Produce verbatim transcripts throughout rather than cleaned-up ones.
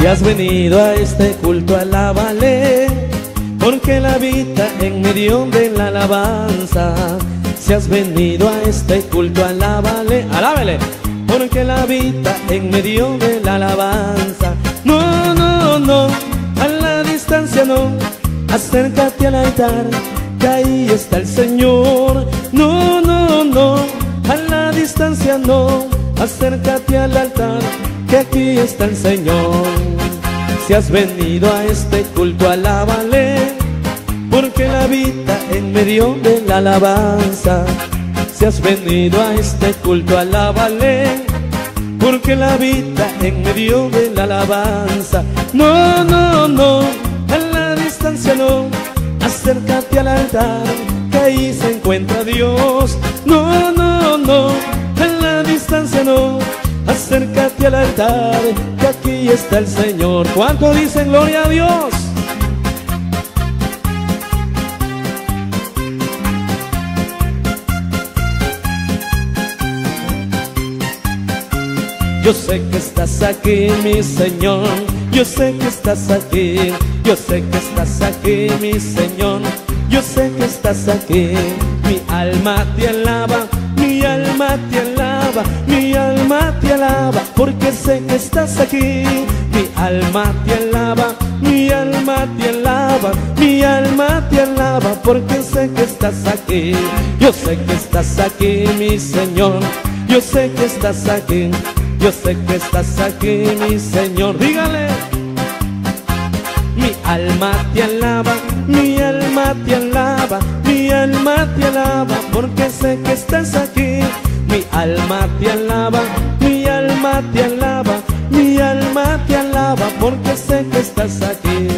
Si has venido a este culto, alábale, porque Él habita en medio de la alabanza. Si has venido a este culto, alábale, alábale, porque Él habita en medio de la alabanza. No, no, no, a la distancia no, acércate al altar, que ahí está el Señor. No, no, no, a la distancia no, acércate al altar, que aquí está el Señor. Si has venido a este culto, alábale, porque Él habita en medio de la alabanza. Si has venido a este culto, alábale, porque Él habita en medio de la alabanza. No, no, no, a la distancia no, acércate al altar, que ahí se encuentra Dios. No, no, no, a la distancia no, acércate al altar, que aquí está el Señor. ¿Cuánto dicen gloria a Dios? Yo sé que estás aquí, mi Señor, yo sé que estás aquí, yo sé que estás aquí, mi Señor, yo sé que estás aquí. Mi alma te alaba, mi alma te alaba, mi alma te alaba, porque sé que estás aquí. Mi alma te alaba, mi alma te alaba, mi alma te alaba, porque sé que estás aquí. Yo sé que estás aquí, mi Señor, yo sé que estás aquí, yo sé que estás aquí, mi Señor. Dígale. Mi alma te alaba, mi alma te alaba, mi alma te alaba, porque sé que estás aquí. Mi alma te alaba, mi alma te alaba, mi alma te alaba, porque sé que estás aquí.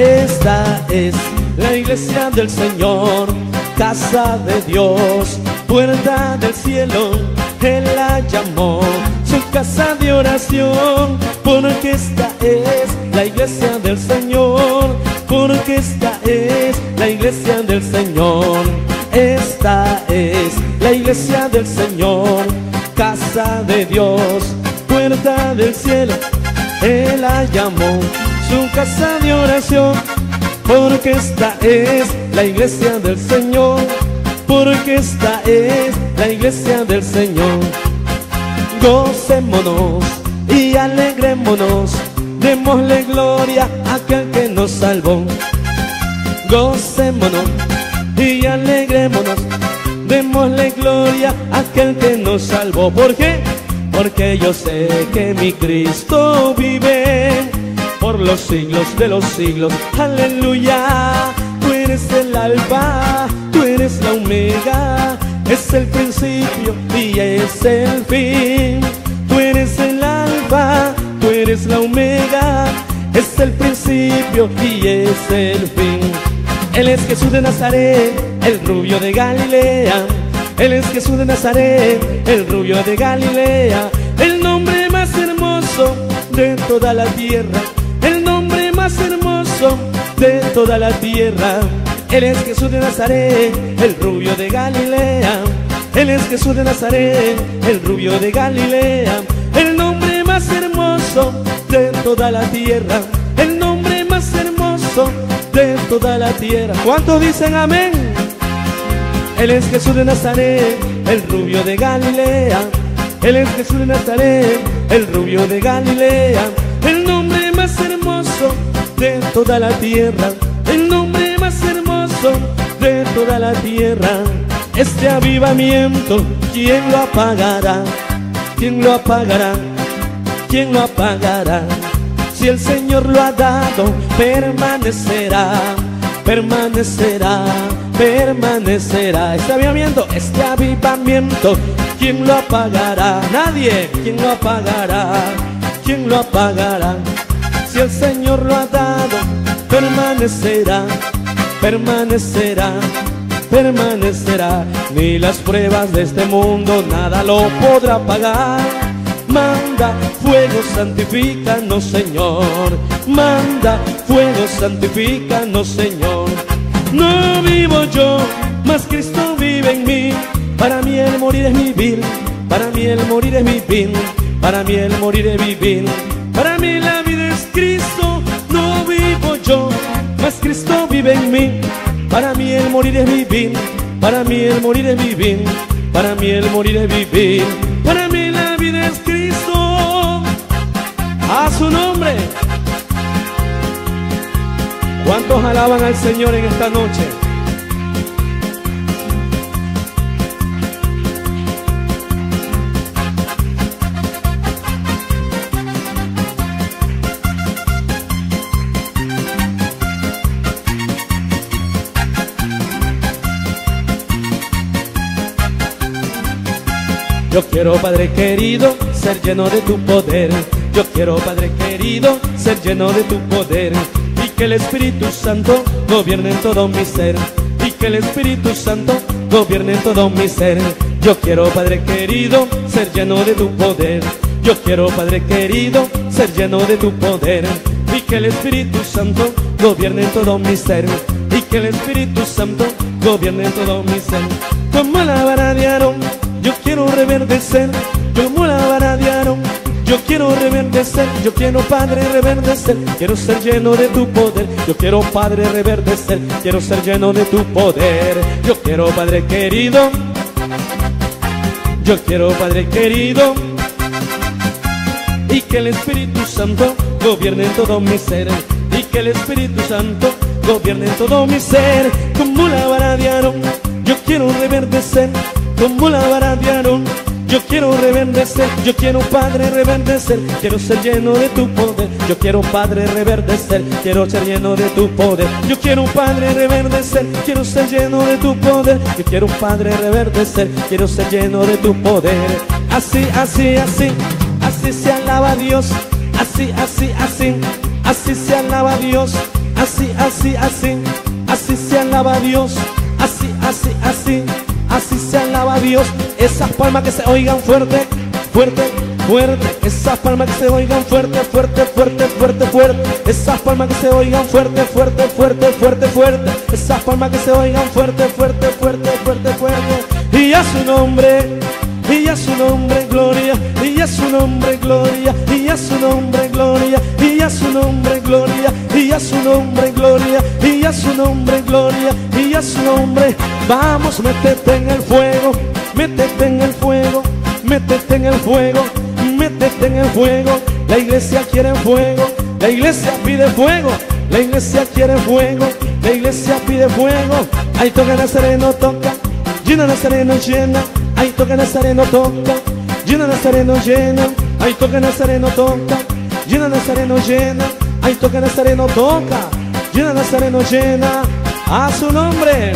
Esta es la iglesia del Señor, casa de Dios, puerta del cielo, Él la llamó su casa de oración, porque esta es la iglesia del Señor, porque esta es la iglesia del Señor. Esta es la iglesia del Señor, casa de Dios, puerta del cielo, Él la llamó su casa de oración, porque esta es la iglesia del Señor, porque esta es la iglesia del Señor. Gocémonos y alegrémonos, démosle gloria a aquel que nos salvó. Gocémonos y alegrémonos, démosle gloria a aquel que nos salvó. ¿Por qué? Porque yo sé que mi Cristo vive por los siglos de los siglos. Aleluya. Tú eres el alfa, tú eres la omega, es el principio y es el fin. Tú eres el alfa, tú eres la omega, es el principio y es el fin. Él es Jesús de Nazaret, el rubio de Galilea. Él es Jesús de Nazaret, el rubio de Galilea. El nombre más hermoso de toda la tierra, el nombre más hermoso de toda la tierra. Él es Jesús de Nazaret, el rubio de Galilea. Él es Jesús de Nazaret, el rubio de Galilea. El nombre más hermoso de toda la tierra, el nombre más hermoso de toda la tierra. ¿Cuántos dicen amén? Él es Jesús de Nazaret, el rubio de Galilea. Él es Jesús de Nazaret, el rubio de Galilea. El nombre más hermoso de toda la tierra, el nombre de toda la tierra. Este avivamiento, ¿quién lo apagará? ¿Quién lo apagará? ¿Quién lo apagará? Si el Señor lo ha dado, permanecerá, permanecerá, permanecerá. Este avivamiento, este avivamiento, ¿quién lo apagará? Nadie. ¿Quién lo apagará? ¿Quién lo apagará? Si el Señor lo ha dado, permanecerá, permanecerá, permanecerá. Ni las pruebas de este mundo nada lo podrá apagar. Manda fuego, santifícanos, Señor. Manda fuego, santifícanos, Señor. No vivo yo, mas Cristo vive en mí. Para mí el morir es vivir, para mí el morir es vivir, para mí el morir es vivir, para mí la vida es yo, mas Cristo vive en mí. Para mí el morir es vivir, para mí el morir es vivir, para mí el morir es vivir. Para mí la vida es Cristo, a su nombre. ¿Cuántos alaban al Señor en esta noche? Yo quiero, Padre querido, ser lleno de tu poder. Yo quiero, Padre querido, ser lleno de tu poder. Y que el Espíritu Santo gobierne en todo mi ser. Y que el Espíritu Santo gobierne en todo mi ser. Yo quiero, Padre querido, ser lleno de tu poder. Yo quiero, Padre querido, ser lleno de tu poder. Y que el Espíritu Santo gobierne en todo mi ser. Y que el Espíritu Santo gobierne en todo mi ser. Como la vara de Aarón, yo quiero reverdecer, como la vara de Aarón, yo quiero reverdecer, yo quiero, Padre, reverdecer, quiero ser lleno de tu poder, yo quiero, Padre, reverdecer, quiero ser lleno de tu poder, yo quiero, Padre querido, yo quiero, Padre querido, y que el Espíritu Santo gobierne en todo mi ser, y que el Espíritu Santo gobierne en todo mi ser, como la vara de Aarón, yo quiero reverdecer. Como la vara de Aarón, yo quiero reverdecer, yo quiero, Padre, reverdecer, quiero ser lleno de tu poder, yo quiero, Padre, reverdecer, quiero ser lleno de tu poder, yo quiero, Padre, reverdecer, quiero ser lleno de tu poder, yo quiero, Padre, reverdecer, quiero ser lleno de tu poder. Así, así, así, así se alaba a Dios, así, así, así, así se alaba a Dios, así, así, así, así se alaba a Dios, así, así, así. Así se alaba a Dios. Esas palmas que se oigan fuerte, fuerte, fuerte. Esas palmas que se oigan fuerte, fuerte, fuerte, fuerte, fuerte. Esas palmas que se oigan fuerte, fuerte, fuerte, fuerte, fuerte. Esas palmas que se oigan fuerte, fuerte, fuerte, fuerte, fuerte. Y a su nombre, y a su nombre, gloria. Y a su nombre, gloria. Y a su nombre, gloria. Y a su nombre, gloria. Y a su nombre, gloria. Y a su nombre, gloria. Y a su nombre. Vamos, métete en el fuego, métete en el fuego, métete en el fuego, métete en el fuego. La iglesia quiere fuego, la iglesia pide fuego, la iglesia quiere fuego, la iglesia pide fuego. Ahí toca Nazareno, toca, llena Nazareno, llena. Ahí toca Nazareno, toca, llena Nazareno, llena. Ahí toca Nazareno, toca, llena Nazareno, llena. Ahí toca Nazareno, toca, llena Nazareno, llena. A su nombre.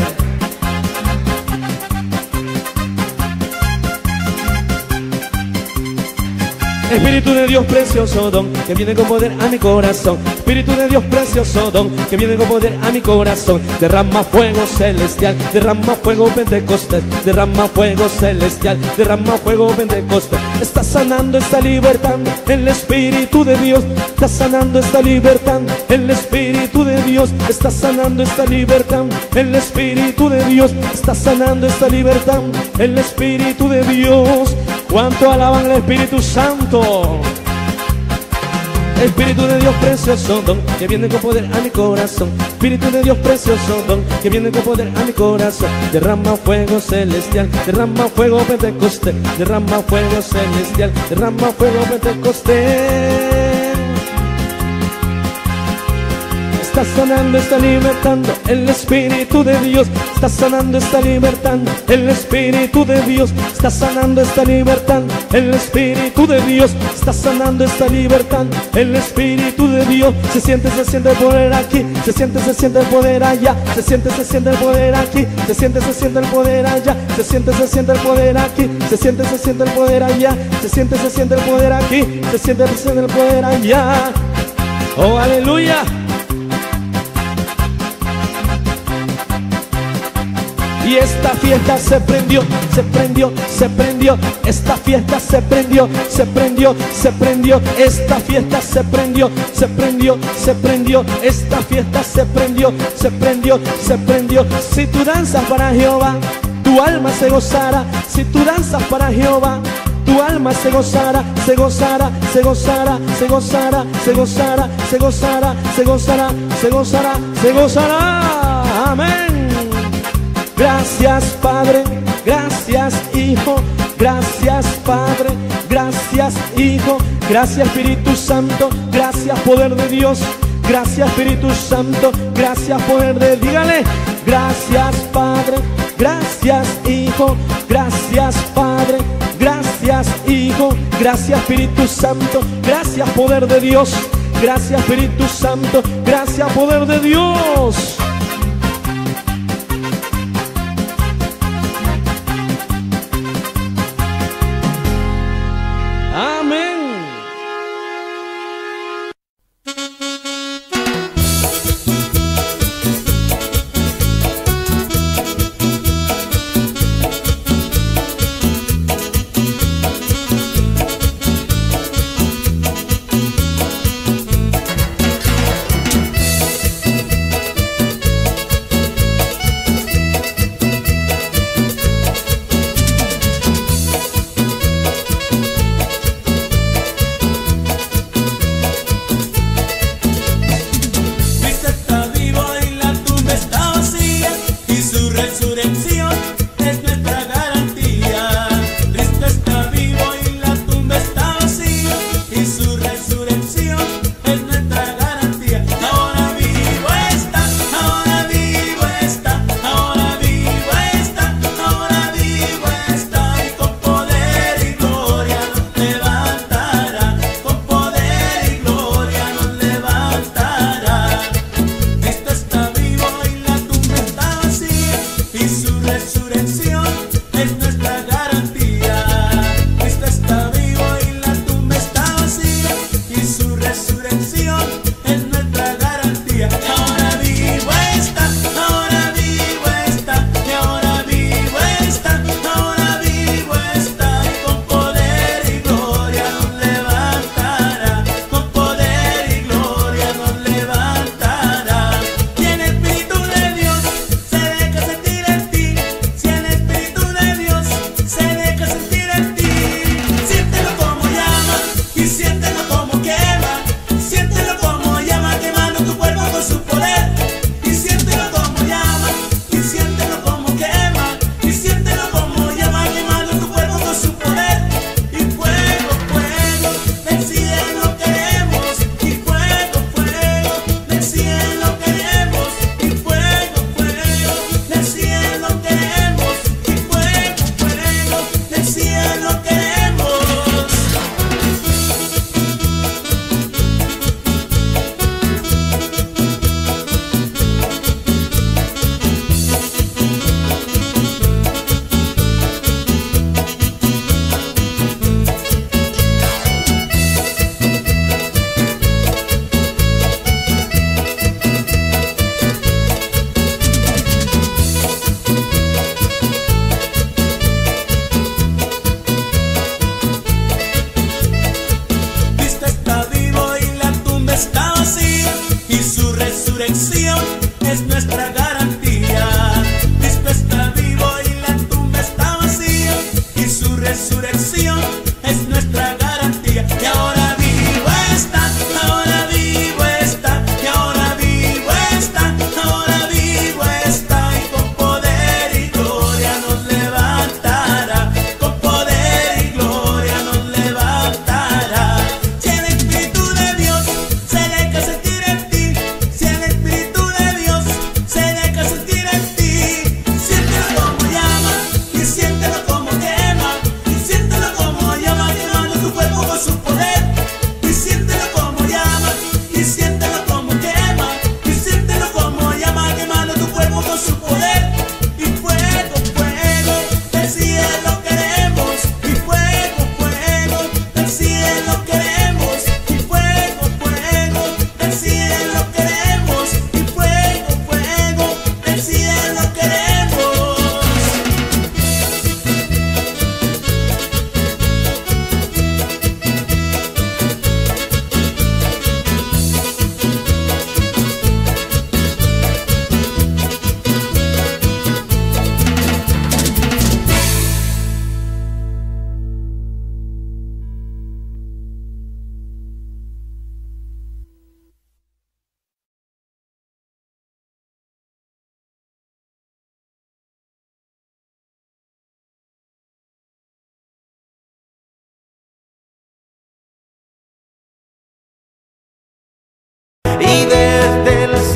Espíritu de Dios, precioso don, que viene con poder a mi corazón. Espíritu de Dios, precioso don, que viene con poder a mi corazón. Derrama fuego celestial, derrama fuego pentecostal. Derrama fuego celestial, derrama fuego pentecostal. Está sanando, está libertando el Espíritu de Dios. Está sanando, está libertando el Espíritu de Dios. Está sanando, está libertando el Espíritu de Dios. Está sanando, está libertando el Espíritu de Dios. ¿Cuánto alaban al Espíritu Santo? Espíritu de Dios, precioso don, que viene con poder a mi corazón. Espíritu de Dios, precioso don, que viene con poder a mi corazón. Derrama fuego celestial, derrama fuego pentecostal. Derrama fuego celestial, derrama fuego pentecostal. Está sanando, está libertando el Espíritu de Dios. Está sanando, está libertando el Espíritu de Dios. Está sanando, está libertando el Espíritu de Dios. Está sanando, está libertando el Espíritu de Dios. Se siente, se siente el poder aquí. Se siente, se siente el poder allá. Se siente, se siente el poder aquí. Se siente, se siente el poder allá. Se siente, se siente el poder aquí. Se siente, se siente el poder allá. Se siente, se siente el poder aquí. Se siente, se siente el poder allá. Oh, aleluya. Y esta fiesta se prendió, se prendió, se prendió. Esta fiesta se prendió, se prendió, se prendió. Esta fiesta se prendió, se prendió, se prendió. Esta fiesta se prendió, se prendió, se prendió. Si tú danzas para Jehová, tu alma se gozará. Si tú danzas para Jehová, tu alma se gozará, se gozará, se gozará, se gozará, se gozará, se gozará, se gozará, se gozará, se gozará. Amén. Gracias Padre, gracias Hijo, gracias Padre, gracias Hijo, gracias Espíritu Santo, gracias poder de Dios, gracias Espíritu Santo, gracias poder de Dios. Dígale, gracias Padre, gracias Hijo, gracias Padre, gracias Hijo, gracias Espíritu Santo, gracias poder de Dios, gracias Espíritu Santo, gracias poder de Dios.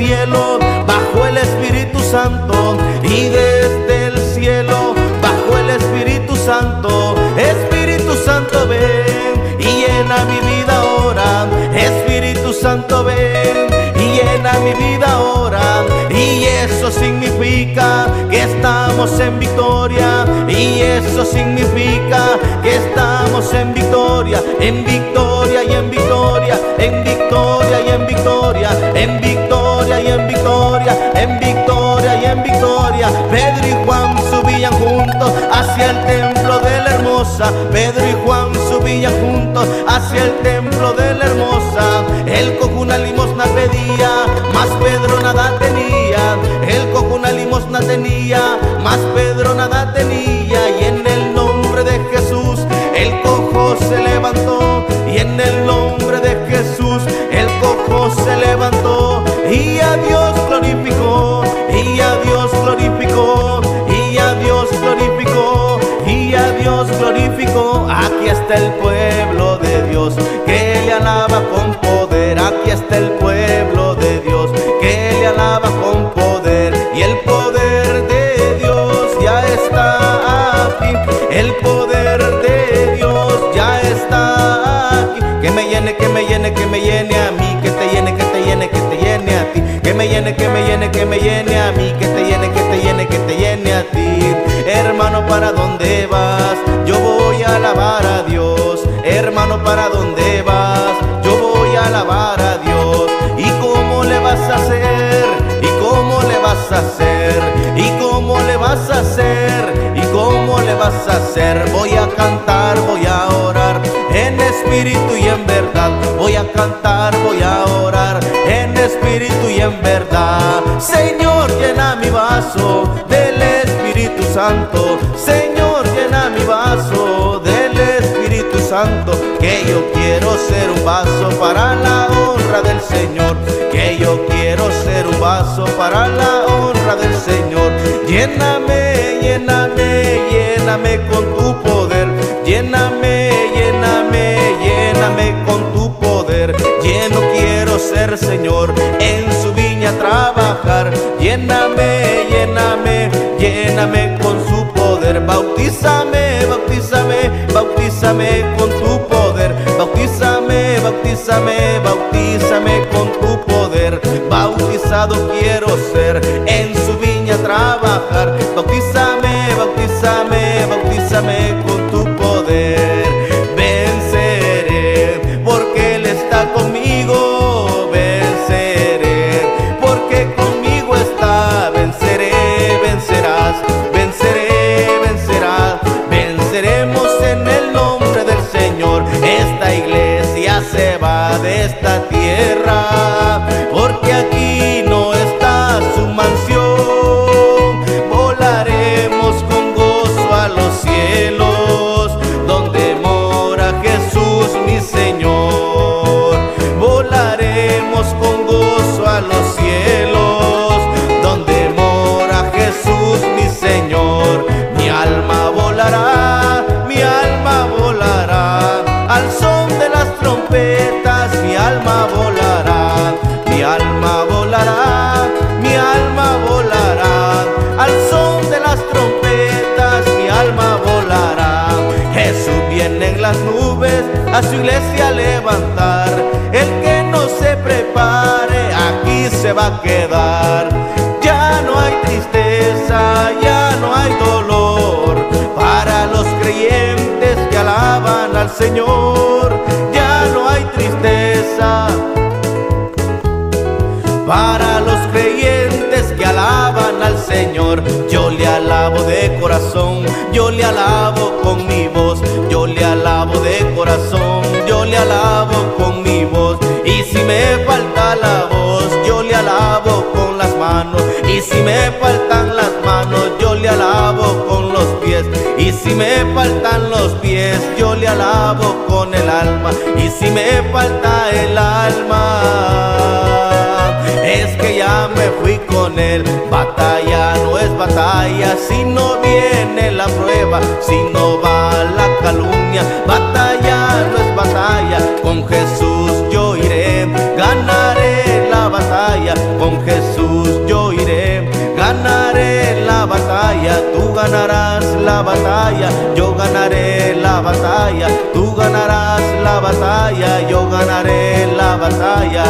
cielo, bajo el Espíritu Santo, y desde el cielo, bajo el Espíritu Santo. Espíritu Santo, ven y llena mi vida ahora. Espíritu Santo, ven y llena mi vida ahora. Y eso significa que estamos en victoria. Y eso significa que estamos en victoria, en victoria y en victoria, en victoria y en victoria, en victoria y en victoria, en victoria y en victoria. Pedro y Juan subían juntos hacia el templo de la hermosa. Pedro y Juan subían juntos hacia el templo de la hermosa. El cojo una limosna pedía, mas Pedro nada tenía. El cojo una limosna tenía, mas Pedro nada tenía. Y en el nombre de Jesús el cojo se levantó. Y en el nombre de Jesús el cojo se levantó. Y a Dios glorificó, y a Dios glorificó, y a Dios glorificó, y a Dios glorificó. Aquí está el pueblo de Dios que le alaba con poder. Aquí está el pueblo de Dios que le alaba con poder. Y el poder de Dios ya está aquí. El poder de Dios ya está aquí. Que me llene, que me llene, que me llene a mí. Que te llene, que te llene, que te llene a ti. Que me llene, que me llene, que me llene a mí. Que te llene, que te llene, que te llene a ti. Hermano, ¿para dónde vas? Yo voy a alabar a Dios. Hermano, ¿para dónde vas? Yo voy a alabar a Dios. ¿Y cómo le vas a hacer? ¿Y cómo le vas a hacer? ¿Y cómo le vas a hacer? ¿Y cómo le vas a hacer? Voy a cantar, voy a orar en espíritu y en verdad. Voy a cantar, voy a orar en espíritu y en verdad. Señor, llena mi vaso del Espíritu Santo. Señor, llena mi vaso del Espíritu Santo. Que yo quiero ser un vaso para la honra del Señor. Que yo quiero ser un vaso para la honra del Señor. Lléname, lléname, lléname con tu poder. Lléname, lléname, lléname con tu poder. Lleno quiero ser, Señor, en su viña trabajar. Lléname, lléname, lléname con su poder. Bautízame, bautízame, bautízame con tu poder. Bautízame, bautízame, bautízame con tu poder. Bautizado quiero ser, en su viña trabajar. Bautízame, bautízame, bautízame con tu poder. Venceré, porque Él está conmigo. Venceré, porque conmigo está. Venceré, vencerás, venceré, vencerás. Venceremos en el nombre del Señor. Esta iglesia se va de esta tierra, porque aquí no está su mansión. Volaremos con gozo a los cielos, donde mora Jesús mi Señor. Volaremos con gozo a los cielos, donde mora Jesús mi Señor. Mi alma volará, mi alma volará, al son de las trompetas mi alma volará. Mi alma volará, mi alma volará, al son de las trompetas mi alma volará. Jesús viene en las nubes a su iglesia a levantar. El que no se prepare aquí se va a quedar. Ya no hay tristeza, ya no hay dolor, para los creyentes que alaban al Señor. Ya no hay tristeza, para los creyentes que alaban al Señor. Yo le alabo de corazón, yo le alabo con mi voz. Yo le alabo de corazón, yo le alabo con mi voz. Y si me falta la voz, yo le alabo con las manos. Y si me faltan las manos, yo le alabo con los pies. Y si me faltan los pies, yo le alabo con el alma. Y si me falta el alma, es que ya me fui con él. Batalla no es batalla si no viene la prueba, si no va la calumnia. Batalla no es batalla, con Jesús yo iré, ganaré la batalla, con Jesús. la batalla, yo ganaré la batalla, tú ganarás la batalla, yo ganaré la batalla.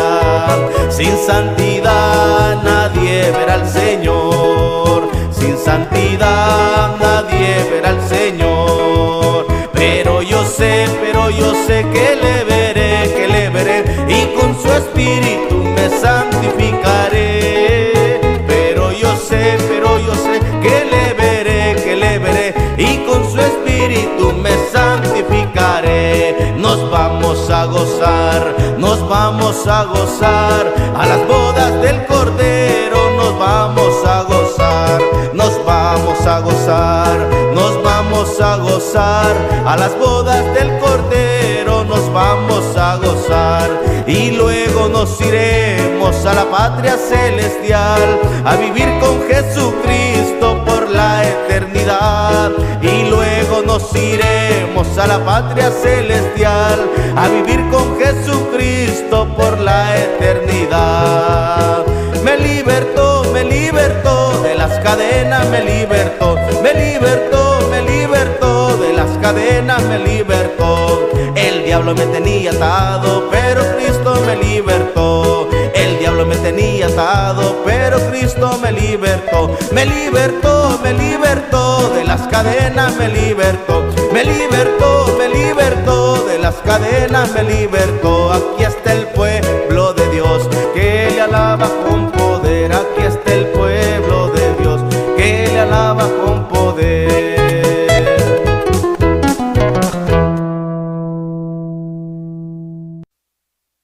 Sin santidad nadie verá al Señor, sin santidad nadie verá al Señor. Pero yo sé, pero yo sé que le veré, que le veré, y con su espíritu me santificaré. Pero yo sé, pero yo sé que le veré, que le veré, y con su espíritu me santificaré. Nos vamos a gozar, nos vamos a gozar, a las bodas del Cordero nos vamos a gozar, nos vamos a gozar, nos vamos a gozar, a las bodas del Cordero nos vamos a gozar. Y luego nos iremos a la patria celestial, a vivir con Jesucristo por la eternidad. Y luego nos iremos a la patria celestial, a vivir con Jesucristo por la eternidad. Me libertó, me libertó de las cadenas, me libertó, me libertó, me libertó de las cadenas, me libertó. El diablo me tenía atado, pero Cristo me libertó. El diablo me tenía atado, pero Cristo me libertó. Me libertó, me libertó de las cadenas, me libertó, me libertó, me libertó de las cadenas, me libertó. Aquí está el pueblo de Dios que le alaba con poder, aquí está el pueblo de Dios que le alaba con poder.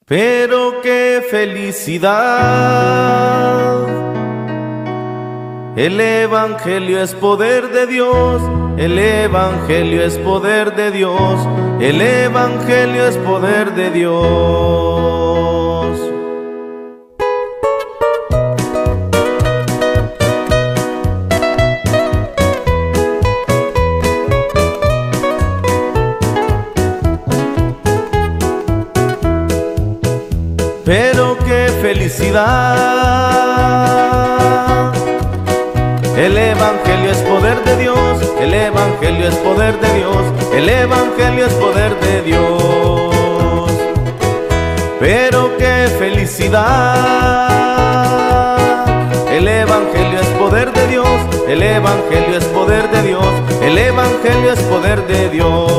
Pero qué felicidad, el Evangelio es poder de Dios, el Evangelio es poder de Dios, el Evangelio es poder de Dios. Pero qué felicidad, el Evangelio es poder de Dios, el Evangelio es poder de Dios, el Evangelio es poder de Dios. Pero qué felicidad, el Evangelio es poder de Dios, el Evangelio es poder de Dios, el Evangelio es poder de Dios.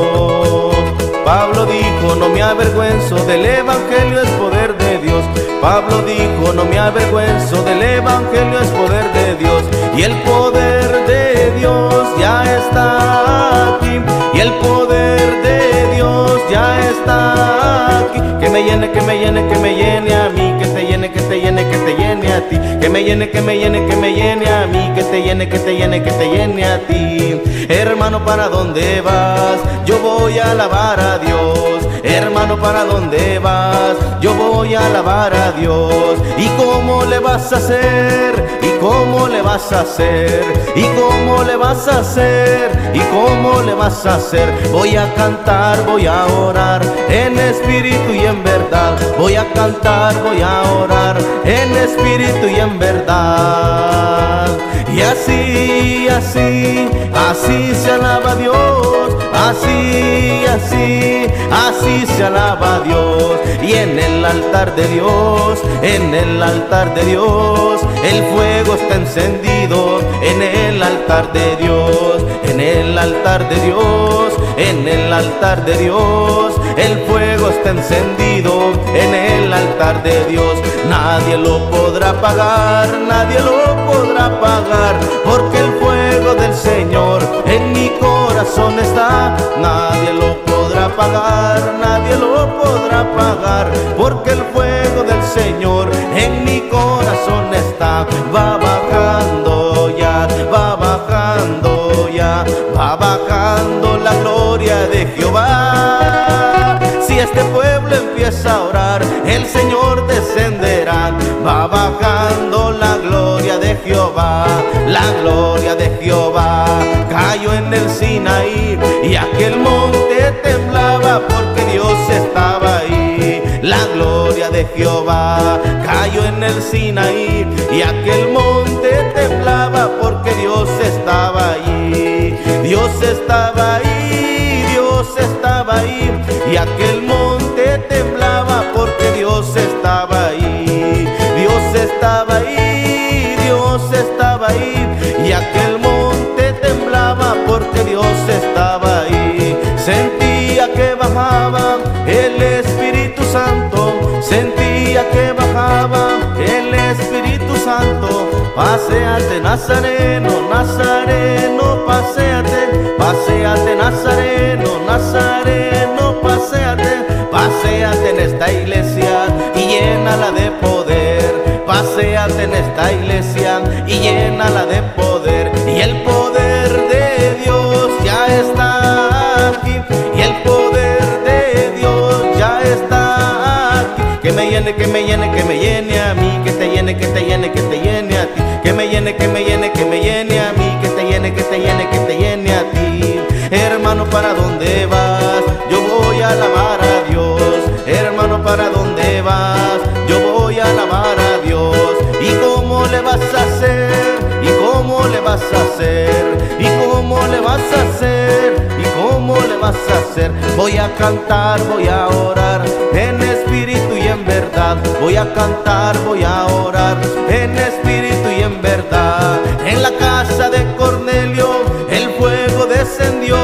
Pablo dijo, no me avergüenzo, del Evangelio es poder de Dios. Pablo dijo, no me avergüenzo, del Evangelio es poder de Dios. Y el poder de Dios ya está aquí, y el poder de Dios ya está aquí. Que me llene, que me llene, que me llene a mí, que te llene, que te llene, que te llene a ti. Que me llene, que me llene, que me llene a mí, que te llene, que te llene, que te llene a ti. Hermano, ¿para dónde vas? Yo voy a alabar a Dios. Hermano, ¿para dónde vas? Yo voy a alabar a Dios. ¿Y cómo le vas a hacer? ¿Y cómo le vas a hacer? ¿Y cómo le vas a hacer? ¿Y cómo le vas a hacer? Voy a cantar, voy a orar en espíritu y en verdad. Voy a cantar, voy a orar en espíritu y en verdad. Y así, así, así se alaba a Dios. Así, así, así se alaba a Dios. Y en el altar de Dios, en el altar de Dios, el fuego está encendido. En el altar de Dios, en el altar de Dios, en el altar de Dios, el fuego está encendido. En el altar de Dios, nadie lo podrá apagar, nadie lo podrá apagar, porque el fuego del Señor en mi corazón está. Nadie lo podrá apagar, nadie lo podrá apagar, porque el fuego del Señor en mi corazón está. Va bajando ya, va bajando ya, va bajando la gloria de Jehová. Si este pueblo empieza a orar, el Señor descenderá. Va bajando la gloria de Jehová, la gloria de Jehová cayó en el Sinaí y aquel monte temblaba porque Dios estaba ahí. La gloria de Jehová cayó en el Sinaí y aquel monte temblaba porque Dios estaba allí. Dios Dios estaba ahí, Dios estaba ahí, y aquel monte temblaba porque Dios estaba ahí, Dios estaba ahí, Dios estaba ahí, y aquel monte temblaba porque Dios estaba ahí. Sentía que bajaba el Espíritu Santo, sentía que bajaba el Espíritu Santo. Paséate Nazareno, Nazareno, paséate, paséate Nazareno, Nazareno, paséate, paséate en esta iglesia y llénala de poder, paséate en esta iglesia y llénala de poder, y el poder de Dios ya está aquí, y el poder de Dios ya está aquí, que me llene, que me llene, que me llene a mí, que te llene, que te llene, que te llene a ti. Que me llene, que me llene, que me llene a mí, que te llene, que te llene, que te llene a ti. Hermano, ¿para dónde vas? Yo voy a alabar a Dios. Hermano, ¿para dónde vas? Yo voy a alabar a Dios. ¿Y cómo le vas a hacer? ¿Y cómo le vas a hacer? ¿Y cómo le vas a hacer? ¿Y cómo le vas a hacer? Voy a cantar, voy a orar en espíritu y en verdad. Voy a cantar, voy a orar en espíritu en verdad. En la casa de Cornelio el fuego descendió,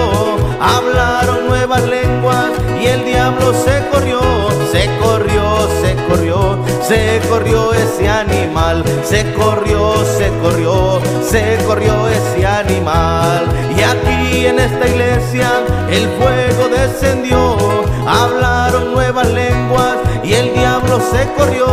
hablaron nuevas lenguas y el diablo se corrió, se corrió, se corrió, se corrió ese animal, se corrió, se corrió, se corrió ese animal. Y aquí en esta iglesia el fuego descendió, hablaron nuevas lenguas y el diablo se corrió,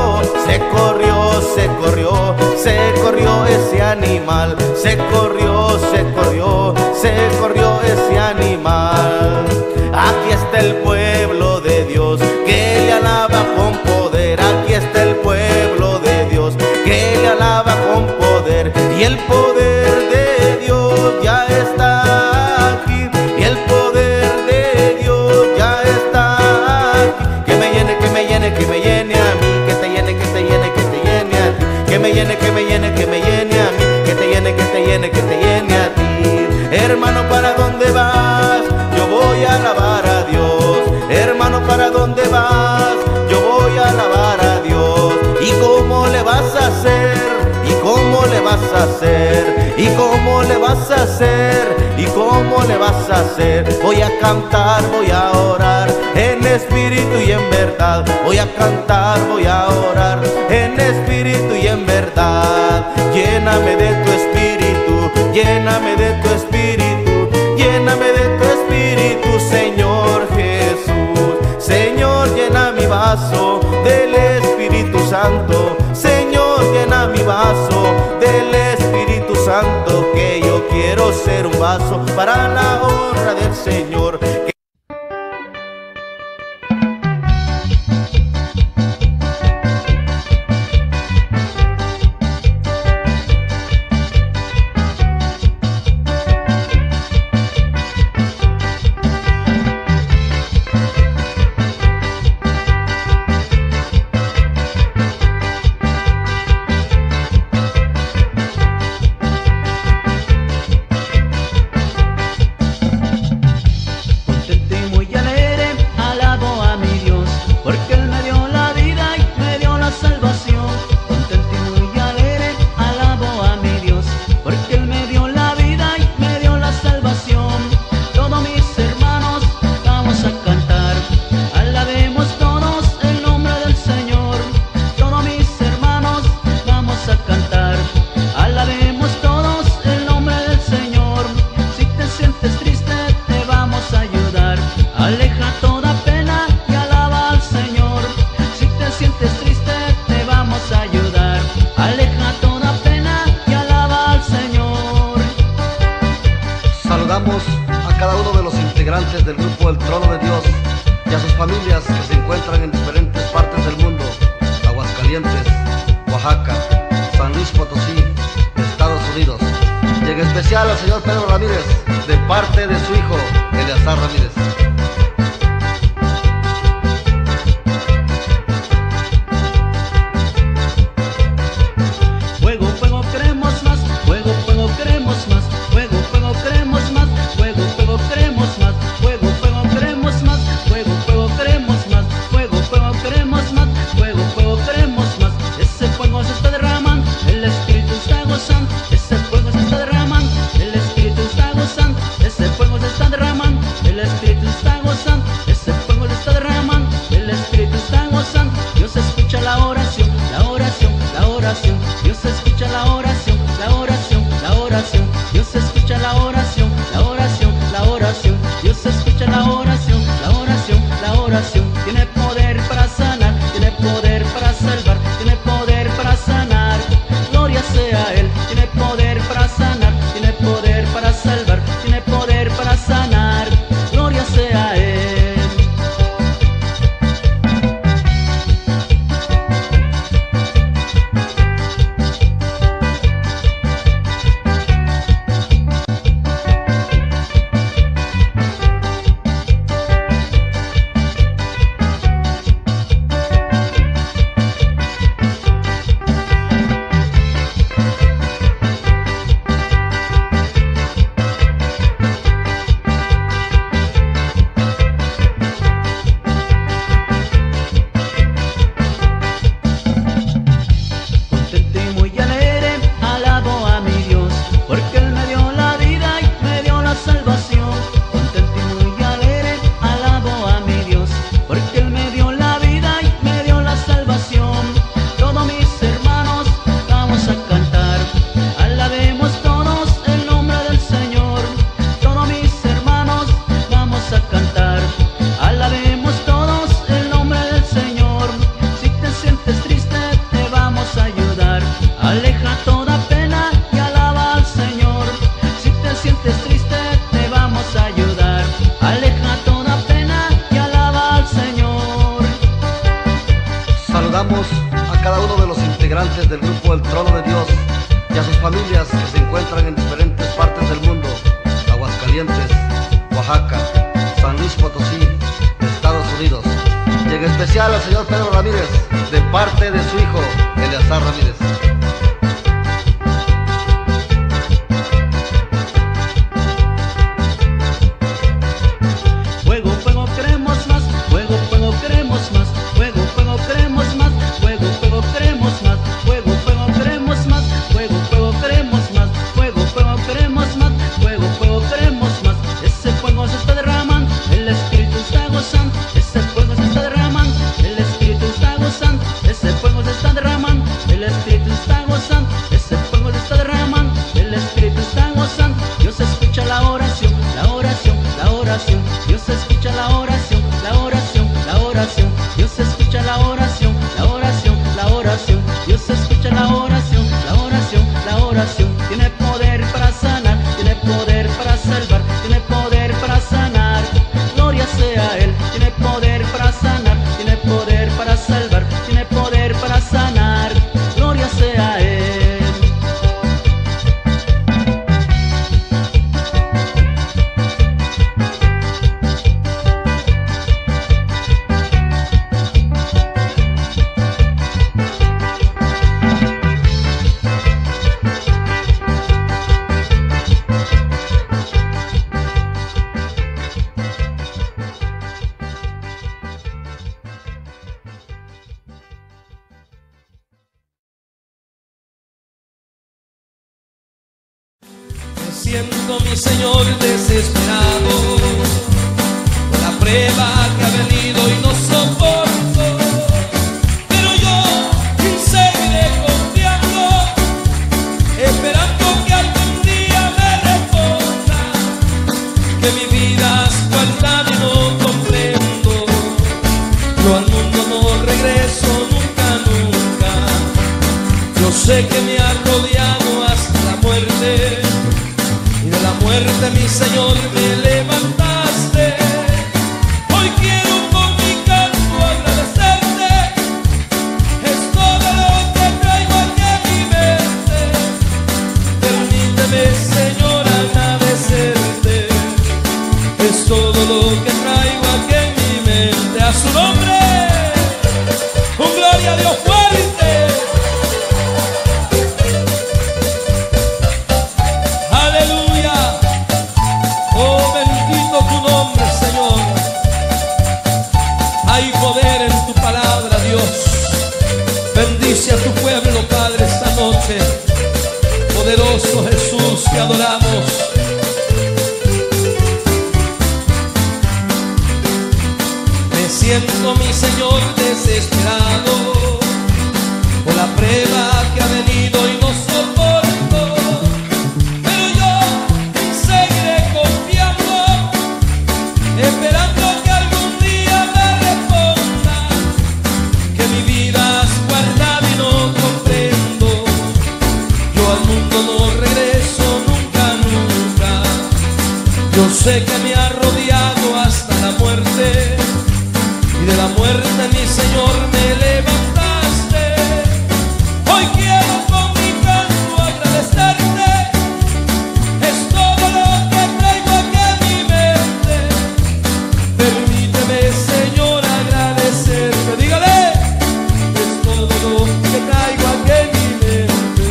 se corrió, se corrió, se corrió ese animal, se corrió, se corrió, se corrió ese animal. Aquí está el pueblo de Dios que le alaba con poder, aquí está el pueblo de Dios que le alaba con poder, y el poder de Dios ya está aquí, y el poder de Dios ya está aquí. Que me llene, que me llene, que me llene a mí, que te llene, que te llene, que te llene a ti. Que me llene, que me llene, que me llene a mí, que te llene, que te llene, que te llene a ti. Hermano, ¿para dónde vas? Yo voy a alabar a Dios. Hermano, ¿para dónde vas? Yo voy a alabar a Dios. ¿Y cómo le vas a hacer? ¿Y cómo le vas a hacer? ¿Y cómo le vas a hacer? ¿Y cómo le vas a hacer? Voy a cantar, voy a orar en espíritu y en verdad. Voy a cantar, voy a orar en espíritu y en verdad. Lléname de tu espíritu, lléname de tu espíritu, lléname de tu espíritu, Señor Jesús. Señor, llena mi vaso del Espíritu Santo. Señor, llena mi vaso del Espíritu Santo, que yo quiero ser un vaso para la honra del Señor. Fuego, fuego, queremos más, fuego, fuego, queremos más, fuego, fuego, queremos más, fuego. gozando. Dios escucha la oración, la oración, la oración. Dios escucha la oración, la oración, la oración. Dios escucha la oración, la oración, la oración. Dios escucha la oración, la oración, la oración. Tiene poder para sanar, tiene poder para salvar, tiene poder para sanar. Gloria sea Él. Tiene poder para sanar, tiene poder para salvar, tiene poder para sanar. Gloria sea Él. Siento mi Señor desesperado. sé que me ha rodeado hasta la muerte, y de la muerte, mi Señor, me levantaste. Hoy quiero con mi canto agradecerte, es todo lo que traigo aquí a mi mente. Permíteme, Señor, agradecerte, dígale, es todo lo que traigo aquí a mi mente.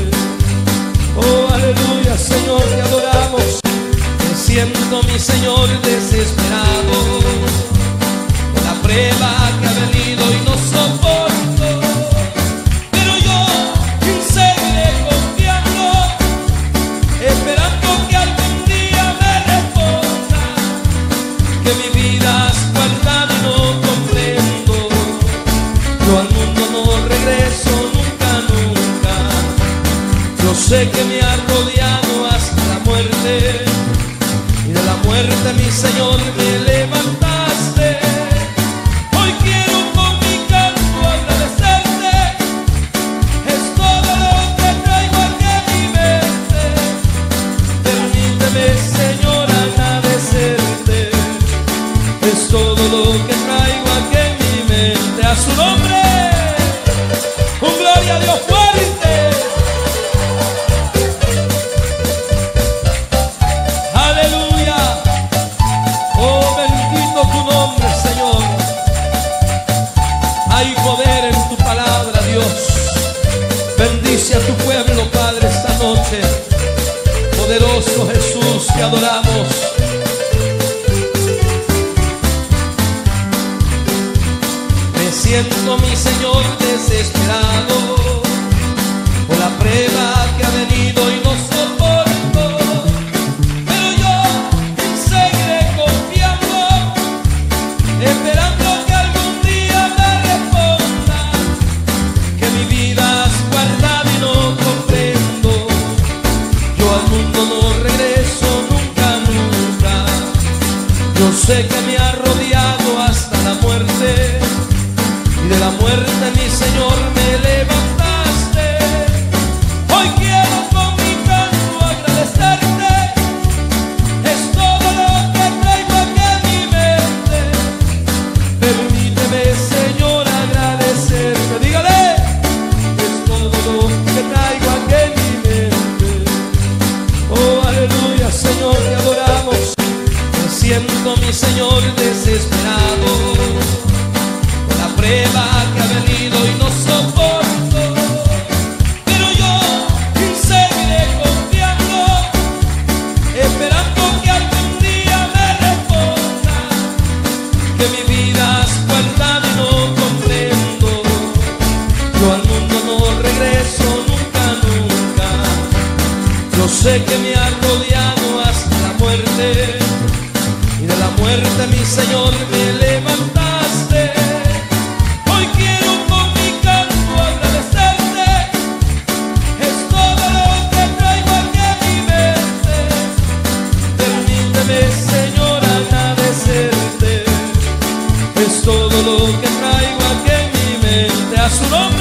Oh, aleluya, Señor, te adoramos. Me siento, mi Señor, desesperado, la prueba que ha venido y no soporto, pero yo seguiré confiando, esperando que algún día me responda, que mi vida has guardado y no comprendo. Yo al mundo no regreso nunca, nunca. Yo sé que me ha rodeado hasta la muerte, y de la muerte, mi Señor, me levantaste. Su nombre, un gloria a Dios fuerte. Aleluya. Oh, bendito tu nombre, Señor. Hay poder en tu palabra, Dios. Bendice a tu pueblo, Padre, esta noche. Poderoso Jesús, te adoramos. Siento, mi Señor, desesperado por la prueba que ha venido y no soporto, pero yo seguiré confiando, esperando que algún día me responda, que mi vida has guardado y no comprendo. Yo al mundo no regreso nunca, nunca. Yo sé que me ha rodeado hasta la muerte, de la muerte, mi Señor, me levantaste. Hoy quiero con mi canto agradecerte, es todo lo que traigo aquí a mi mente. Permíteme, Señor, agradecerte, dígale, es todo lo que traigo aquí a mi mente. Oh, aleluya, Señor, te adoramos. Me siento, mi Señor, desesperado, prueba que ha venido y no soporto, pero yo seguiré confiando, esperando que algún día me responda, que mi vida has guardado y no comprendo. Yo al mundo no regreso nunca, nunca. Yo sé que me has rodeado hasta la muerte, y de la muerte, mi Señor, me levantaste. Su nombre.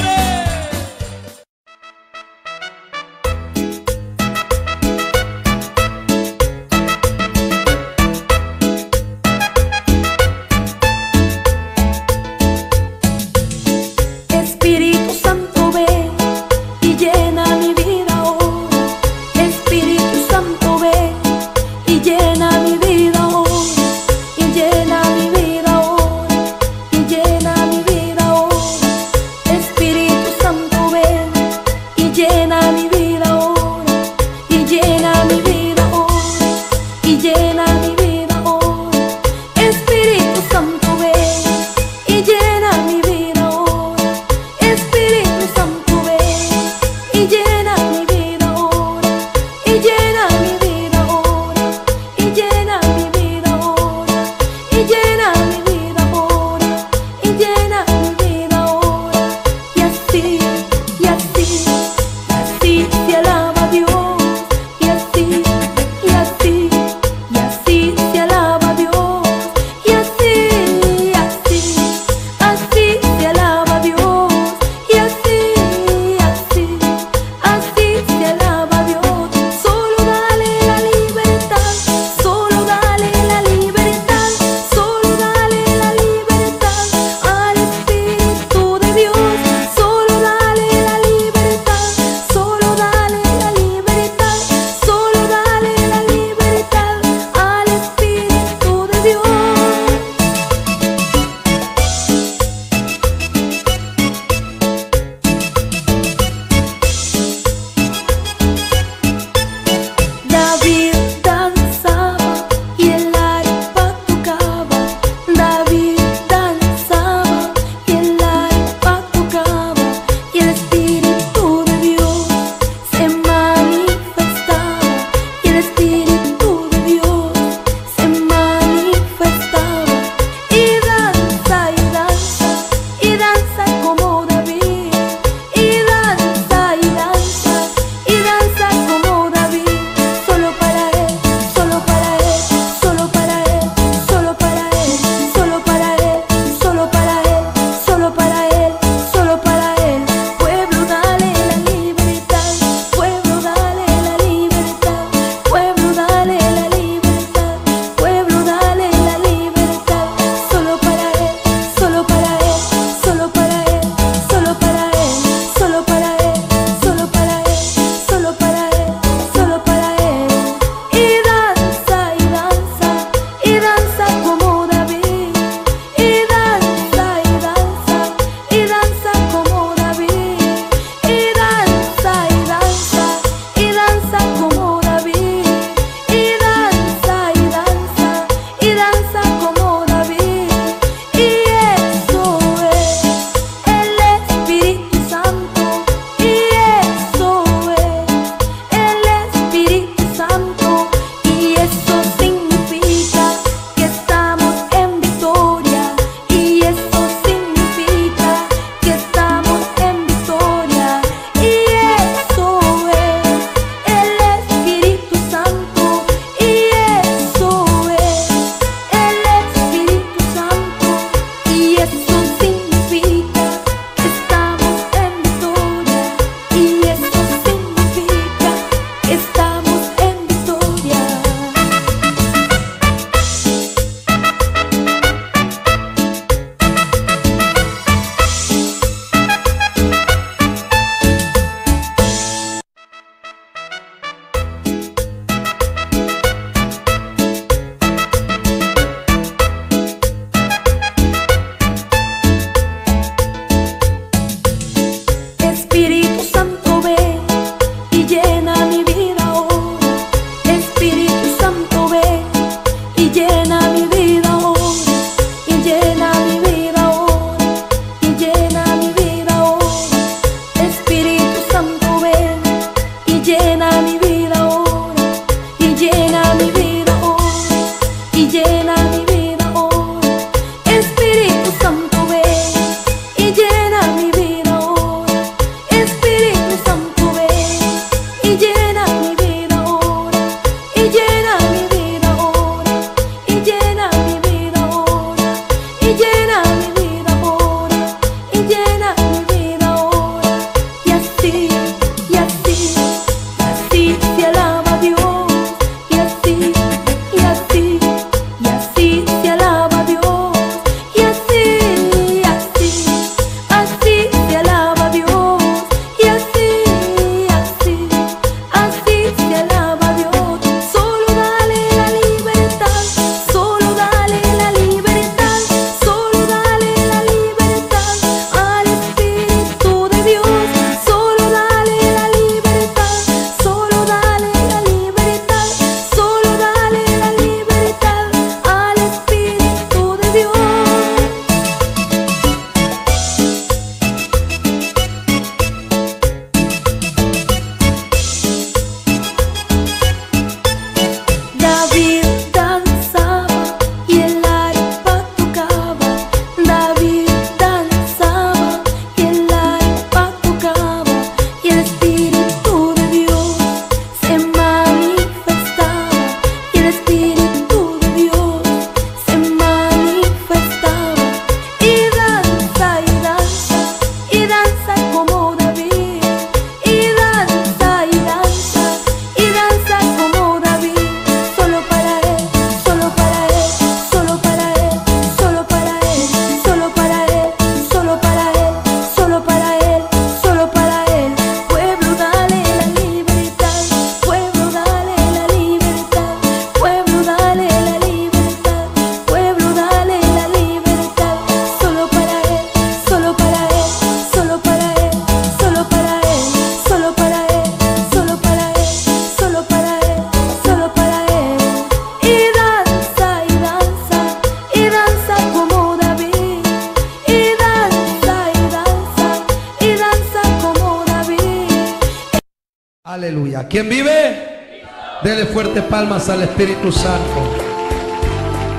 Aleluya. ¿Quién vive? Dele fuertes palmas al Espíritu Santo.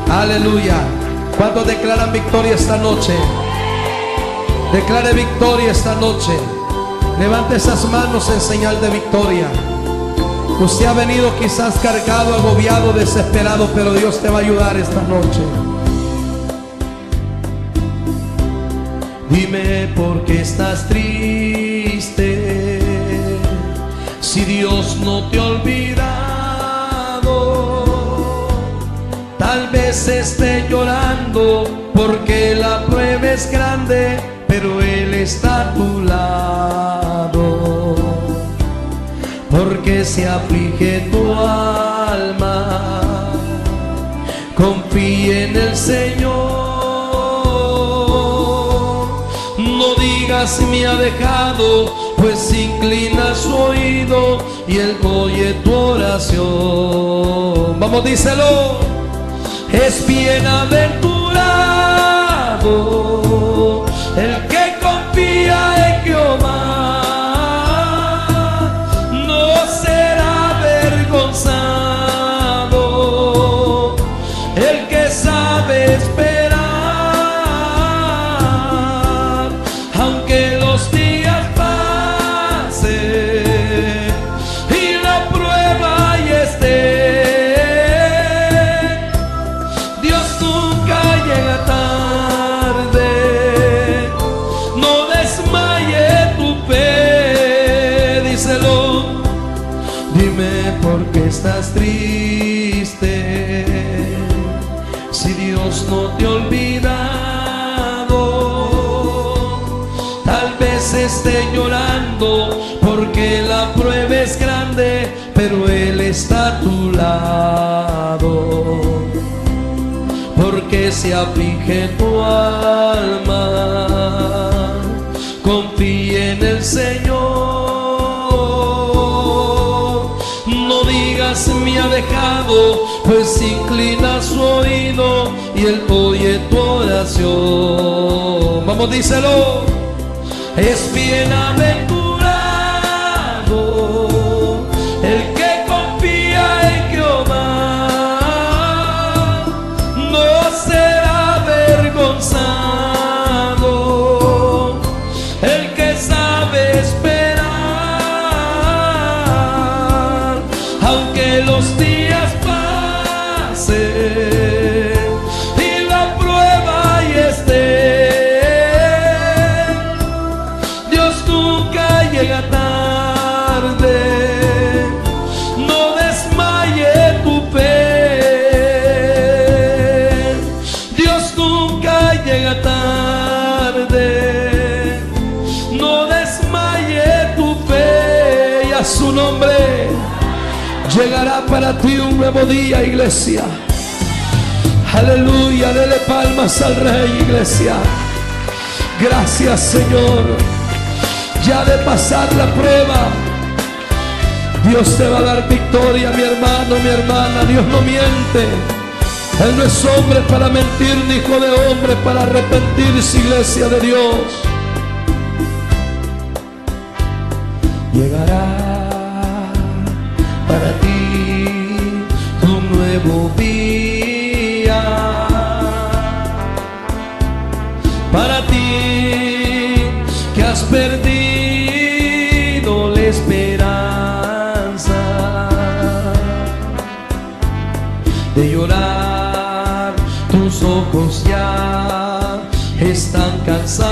Aleluya. ¿Cuántos declaran victoria esta noche? Declare victoria esta noche. Levante esas manos en señal de victoria. Usted ha venido quizás cargado, agobiado, desesperado, pero Dios te va a ayudar esta noche. Dime por qué estás triste, si Dios no te ha olvidado. Tal vez esté llorando porque la prueba es grande, pero Él está a tu lado. Porque se aflige tu alma, confía en el Señor. No digas me ha dejado, pues inclina su oído y Él oye tu oración. Vamos, díselo. Es bienaventurado el que confía en Jehová, no será avergonzado. El que sabe esperar, aunque los días estás triste, si Dios no te ha olvidado. Tal vez esté llorando porque la prueba es grande, pero Él está a tu lado. Porque se aflige tu alma, confía en el Señor. Me ha dejado, pues inclina su oído y Él oye tu oración. Vamos, díselo. Es bienaventurado el que confía en Jehová, no será avergonzado. El que sabe esperar, los días pasen y la prueba y esté, Dios nunca llega tarde. No desmaye tu fe, Dios nunca llega tarde. No desmaye tu fe, y a su nombre. Llegará para ti un nuevo día, iglesia. Aleluya, dele palmas al Rey, iglesia. Gracias, Señor. Ya de pasar la prueba, Dios te va a dar victoria, mi hermano, mi hermana. Dios no miente. Él no es hombre para mentir, ni hijo de hombre para arrepentirse, iglesia de Dios. Llegará para ti un nuevo día, para ti que has perdido la esperanza de llorar. Tus ojos ya están cansados,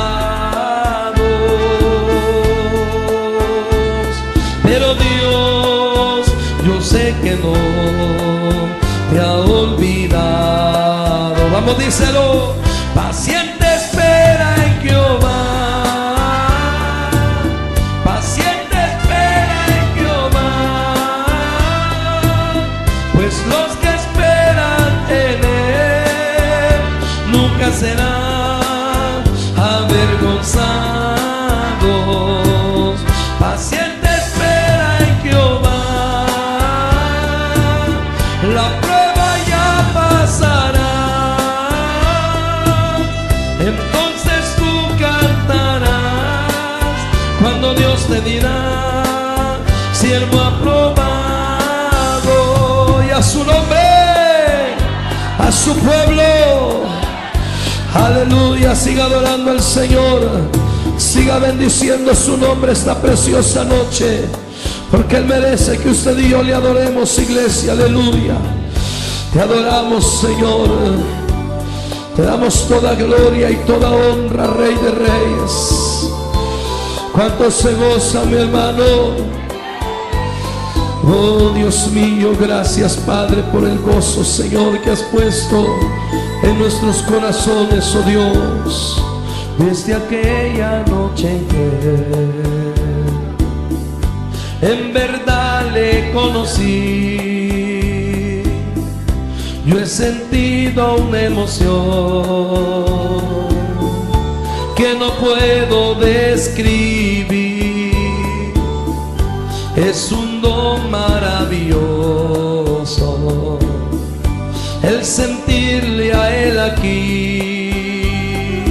pero Dios, yo sé que no te ha olvidado. Vamos, díselo. Paciente espera en Jehová, paciente espera en Jehová, pues los que esperan en Él nunca serán avergonzados. Paciente te dirá, siervo aprobado, y a su nombre, a su pueblo, aleluya. Siga adorando al Señor, siga bendiciendo su nombre esta preciosa noche, porque Él merece que usted y yo le adoremos, iglesia, aleluya. Te adoramos, Señor, te damos toda gloria y toda honra, Rey de Reyes. Cuánto se goza, mi hermano. Oh Dios mío, gracias Padre por el gozo, Señor, que has puesto en nuestros corazones, oh Dios, desde aquella noche en que en verdad le conocí. Yo he sentido una emoción que no puedo describir. Es un don maravilloso el sentirle a Él aquí.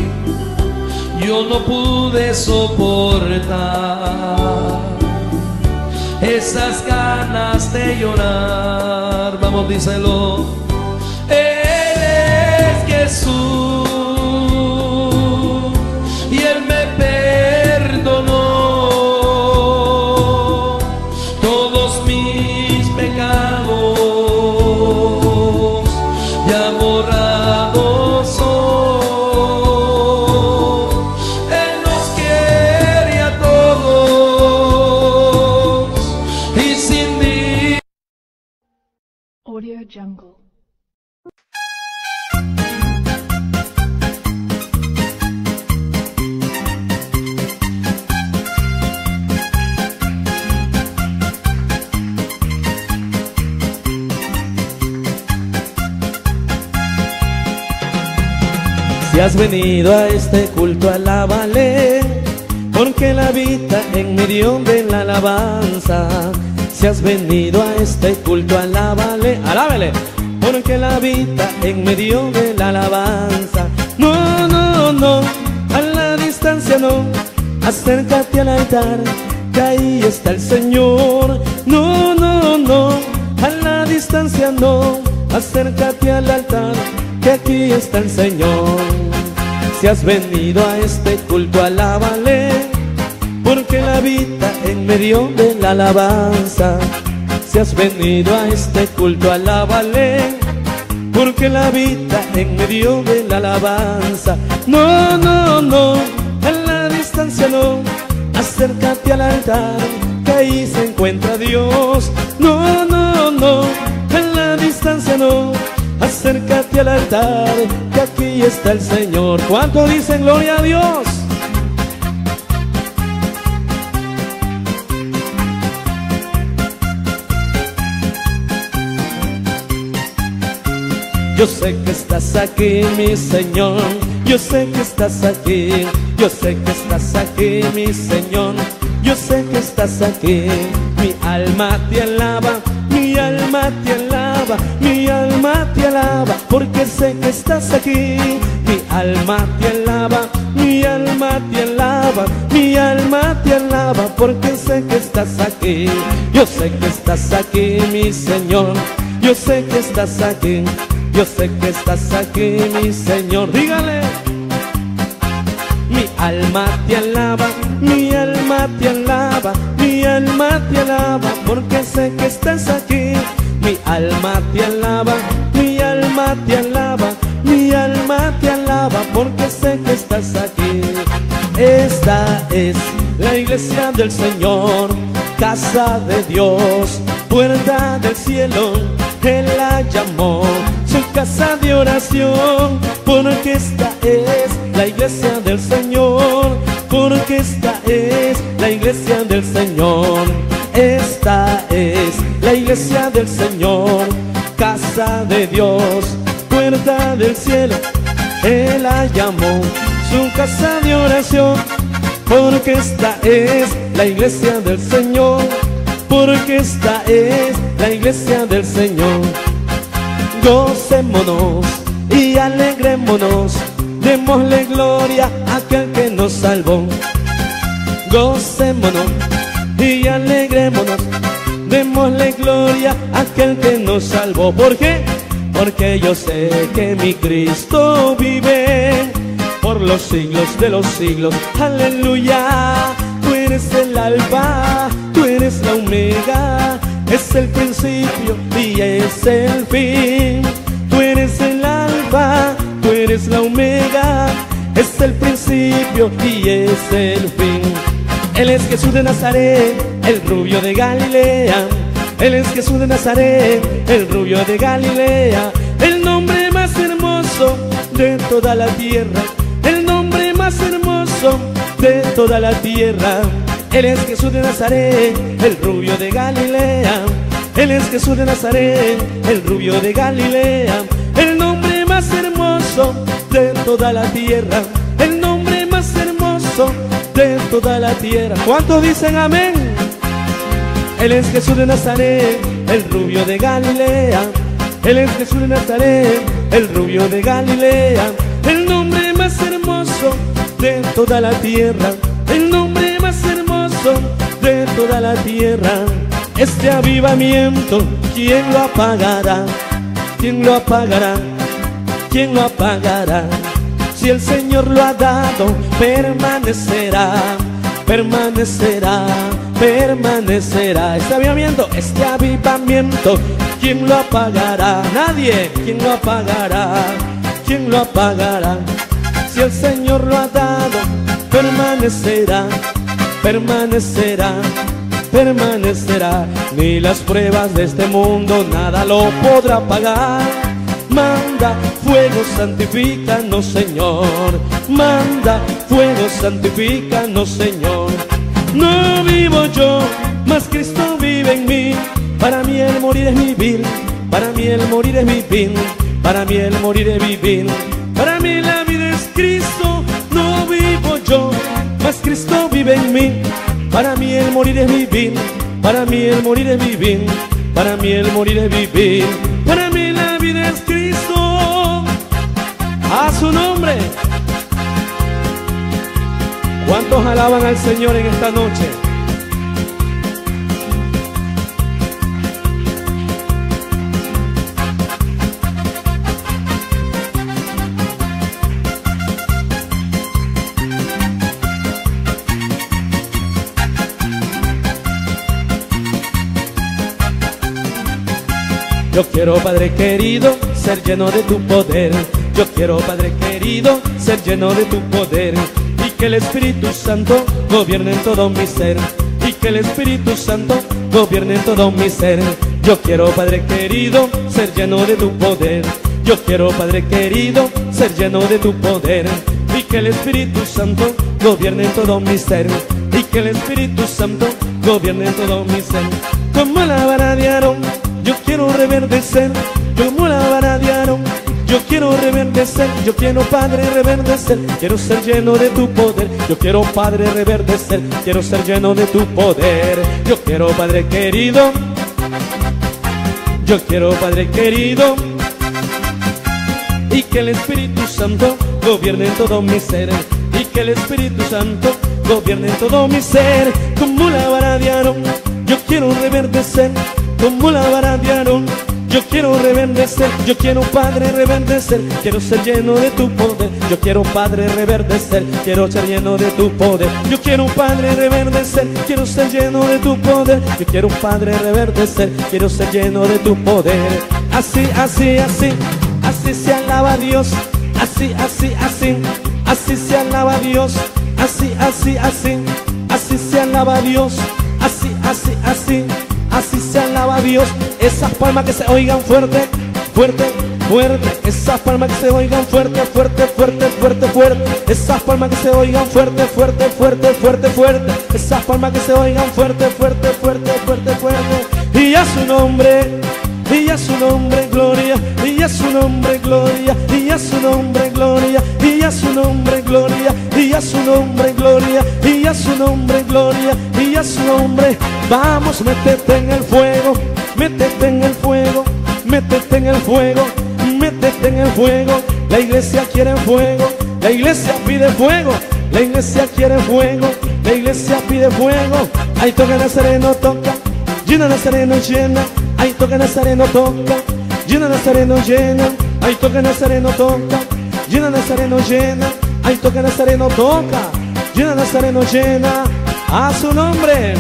Yo no pude soportar esas ganas de llorar. Vamos, díselo. Él es Jesús. Jungle. Si has venido a este culto, alábale, porque Él habita en medio de la alabanza. Si has venido a este culto, alábale, alábale, porque Él habita en medio de la alabanza. No, no, no, a la distancia no, acércate al altar, que ahí está el Señor. No, no, no, a la distancia no, acércate al altar, que aquí está el Señor. Si has venido a este culto, alábale, porque Él habita en medio de la alabanza. Si has venido a este culto, alábale, porque Él habita en medio de la alabanza. No, no, no, a la distancia no, acércate al altar, que ahí se encuentra Dios. No, no, no, a la distancia no, acércate al altar, que aquí está el Señor. ¿Cuánto dicen gloria a Dios? Yo sé que estás aquí, mi Señor, yo sé que estás aquí, yo sé que estás aquí, mi Señor, yo sé que estás aquí. Mi alma te alaba, mi alma te alaba, mi alma te alaba, porque sé que estás aquí. Mi alma te alaba, mi alma te alaba, mi alma te alaba, porque sé que estás aquí. Yo sé que estás aquí, mi Señor, yo sé que estás aquí. Yo sé que estás aquí, mi Señor, dígale. Mi alma te alaba, mi alma te alaba, mi alma te alaba, porque sé que estás aquí. Mi alma te alaba, mi alma te alaba, mi alma te alaba, porque sé que estás aquí. Esta es la iglesia del Señor, casa de Dios, puerta del cielo, Él la llamó su casa de oración, porque esta es la iglesia del Señor, porque esta es la iglesia del Señor. Esta es la iglesia del Señor, casa de Dios, puerta del cielo, Él la llamó su casa de oración, porque esta es la iglesia del Señor, porque esta es la iglesia del Señor. Gocémonos y alegrémonos, démosle gloria a aquel que nos salvó. Gocémonos y alegrémonos, démosle gloria a aquel que nos salvó. ¿Por qué? Porque yo sé que mi Cristo vive por los siglos de los siglos. Aleluya, tú eres el alfa, tú eres la omega, es el principio y es el fin. Tú eres el alfa, tú eres la omega, es el principio y es el fin. Él es Jesús de Nazaret, el rubio de Galilea. Él es Jesús de Nazaret, el rubio de Galilea. El nombre más hermoso de toda la tierra, el nombre más hermoso de toda la tierra. Él es Jesús de Nazaret, el rubio de Galilea. Él es Jesús de Nazaret, el rubio de Galilea. El nombre más hermoso de toda la tierra, el nombre más hermoso de toda la tierra. ¿Cuántos dicen amén? Él es Jesús de Nazaret, el rubio de Galilea. Él es Jesús de Nazaret, el rubio de Galilea. El nombre más hermoso de toda la tierra, el nombre más hermoso de toda la tierra. Este avivamiento, ¿quién lo apagará? ¿Quién lo apagará? ¿Quién lo apagará? Si el Señor lo ha dado, permanecerá, permanecerá, permanecerá. Este avivamiento, este avivamiento, ¿quién lo apagará? Nadie. ¿Quién lo apagará? ¿Quién lo apagará? Si el Señor lo ha dado, permanecerá, permanecerá, permanecerá. Ni las pruebas de este mundo, nada lo podrá apagar. Manda fuego, santifícanos, Señor. Manda fuego, santifícanos, Señor. No vivo yo, mas Cristo vive en mí. Para mí el morir es vivir, para mí el morir es vivir, para mí el morir es vivir. Para mí la vida es Cristo. No vivo yo, mas Cristo vive en mí. Para mí el morir es vivir, para mí el morir es vivir, para mí el morir es vivir. Para mí la vida es Cristo. A su nombre. ¿Cuántos alaban al Señor en esta noche? Yo quiero, Padre querido, ser lleno de tu poder. Yo quiero, Padre querido, ser lleno de tu poder. Y que el Espíritu Santo gobierne en todo mi ser. Y que el Espíritu Santo gobierne en todo mi ser. Yo quiero, Padre querido, ser lleno de tu poder. Yo quiero, Padre querido, ser lleno de tu poder. Y que el Espíritu Santo gobierne en todo mi ser. Y que el Espíritu Santo gobierne en todo mi ser. Como la vara de Aarón, yo quiero reverdecer, como la vara de Aarón. Yo quiero reverdecer, yo quiero, Padre, reverdecer. Quiero ser lleno de tu poder. Yo quiero, Padre, reverdecer. Quiero ser lleno de tu poder. Yo quiero, Padre querido. Yo quiero, Padre querido. Y que el Espíritu Santo gobierne en todo mi ser. Y que el Espíritu Santo gobierne en todo mi ser. Como la vara de Aarón, yo quiero reverdecer, como la vara de Aarón. Yo quiero reverdecer, yo quiero, Padre, reverdecer. Quiero ser lleno de tu poder. Yo quiero, Padre, reverdecer. Quiero ser lleno de tu poder. Yo quiero, Padre, reverdecer. Quiero ser lleno de tu poder. Yo quiero, Padre, reverdecer. Quiero ser lleno de tu poder. Así, así, así, así se alaba a Dios. Así, así, así, así se alaba a Dios. Así, así, así, así se alaba a Dios. Así, así, así, así se alaba a Dios. Esas palmas que se oigan fuerte, fuerte, fuerte. Esas palmas que se oigan fuerte, fuerte, fuerte, fuerte, fuerte. Esas palmas que se oigan fuerte, fuerte, fuerte, fuerte, fuerte. Esas palmas que se oigan fuerte, fuerte, fuerte, fuerte, fuerte. Y a su nombre, y a su nombre, gloria. Y a su nombre, gloria. Y a su nombre, gloria. Y a su nombre, gloria. Y a su nombre, gloria. Y a su nombre, gloria. Y a su nombre. Vamos, métete en el fuego, métete en el fuego, métete en el fuego, métete en el fuego. La iglesia quiere fuego, la iglesia pide fuego, la iglesia quiere fuego. La iglesia pide fuego. Ay, toca Nazareno, toca. Llena Nazareno, llena. Ay, toca Nazareno, toca. Llena Nazareno, llena. Ay, toca Nazareno, toca. Llena Nazareno, llena. Ay, toca Nazareno, toca. Llena Nazareno, llena. A su nombre.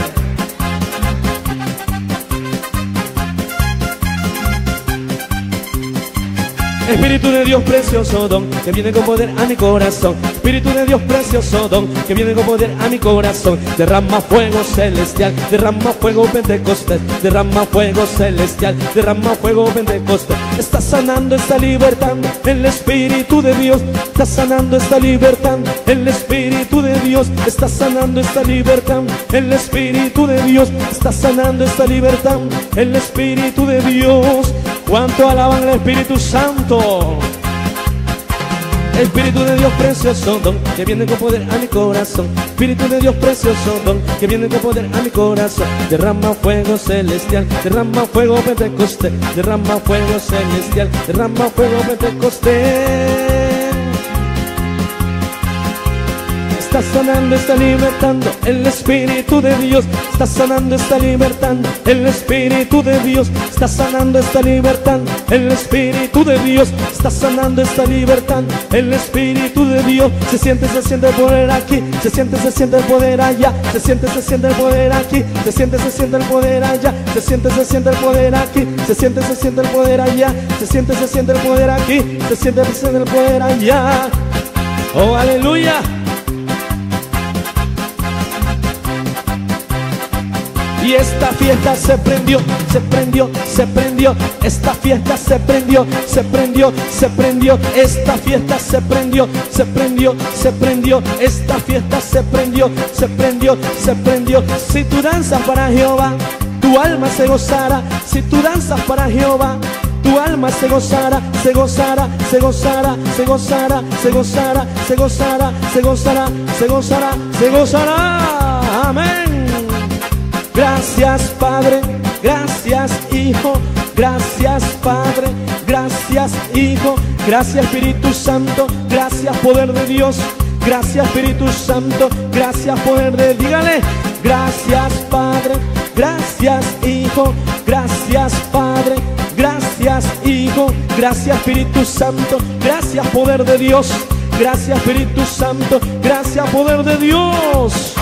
Espíritu de Dios precioso don, que viene con poder a mi corazón. Espíritu de Dios precioso don, que viene con poder a mi corazón. Derrama fuego celestial, derrama fuego pentecostal. Derrama fuego celestial, derrama fuego pentecostal. Está sanando esta libertad, el Espíritu de Dios. Está sanando esta libertad, el Espíritu de Dios. Está sanando esta libertad, el Espíritu de Dios. Está sanando esta libertad, el Espíritu de Dios. ¿Cuánto alaban al Espíritu Santo? Espíritu de Dios precioso don, que viene con poder a mi corazón. Espíritu de Dios precioso don, que viene con poder a mi corazón. Derrama fuego celestial, derrama fuego pentecostal. Derrama fuego celestial, derrama fuego pentecostal. Está sanando, está libertando el Espíritu de Dios. Está sanando, está libertando el Espíritu de Dios. Está sanando, está libertando el Espíritu de Dios. Está sanando, está libertando el Espíritu de Dios. Se siente, se siente el poder aquí. Se siente, se siente el poder allá. Se siente, se siente el poder aquí. Se siente, se siente el poder allá. Se siente, se siente el poder aquí. Se siente, se siente el poder allá. Se siente, se siente el poder aquí. Se siente, se siente el poder allá. Oh, aleluya. Y esta fiesta se prendió, se prendió, se prendió. Esta fiesta se prendió, se prendió, se prendió. Esta fiesta se prendió, se prendió, se prendió. Esta fiesta se prendió, se prendió, se prendió. Si tú danzas para Jehová, tu alma se gozará. Si tú danzas para Jehová, tu alma se gozará, se gozará, se gozará, se gozará, se gozará, se gozará, se gozará, se gozará, se gozará. Amén. Gracias Padre, gracias Hijo, gracias Padre, gracias Hijo, gracias Espíritu Santo, gracias poder de Dios, gracias Espíritu Santo, gracias poder de Dios, dígale, gracias Padre, gracias Hijo, gracias Padre, gracias Hijo, gracias Espíritu Santo, gracias poder de Dios, gracias Espíritu Santo, gracias poder de Dios.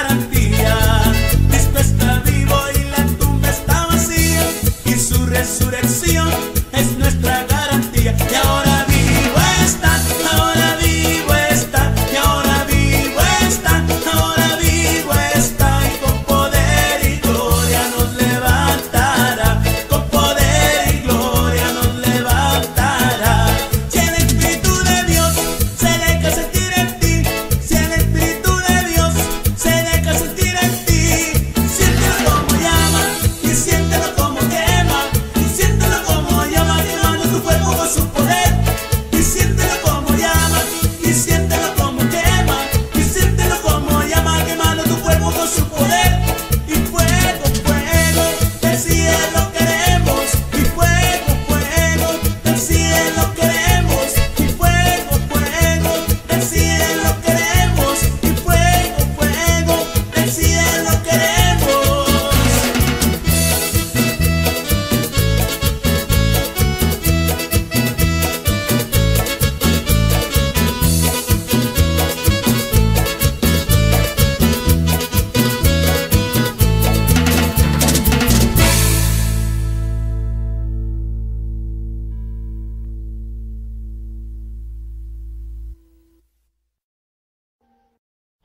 garantía. Cristo está vivo y la tumba está vacía, y su resurrección es nuestra garantía. Y ahora vivo está, ahora vivo está, y ahora vivo está, ahora vivo está, y con poder y gloria nos levantará, con poder y gloria nos levantará. Si el Espíritu de Dios se deja sentir en ti, si el Espíritu de Dios se deja sentir en ti, siéntelo como llama y siéntelo como quema, y siéntelo como llama llenando tu cuerpo con su poder.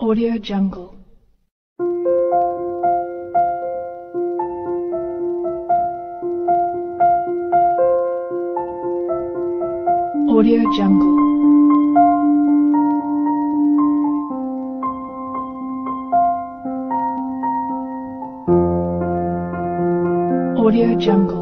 Audio Jungle. Audio Jungle. Audio Jungle.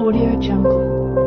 Audio Jungle.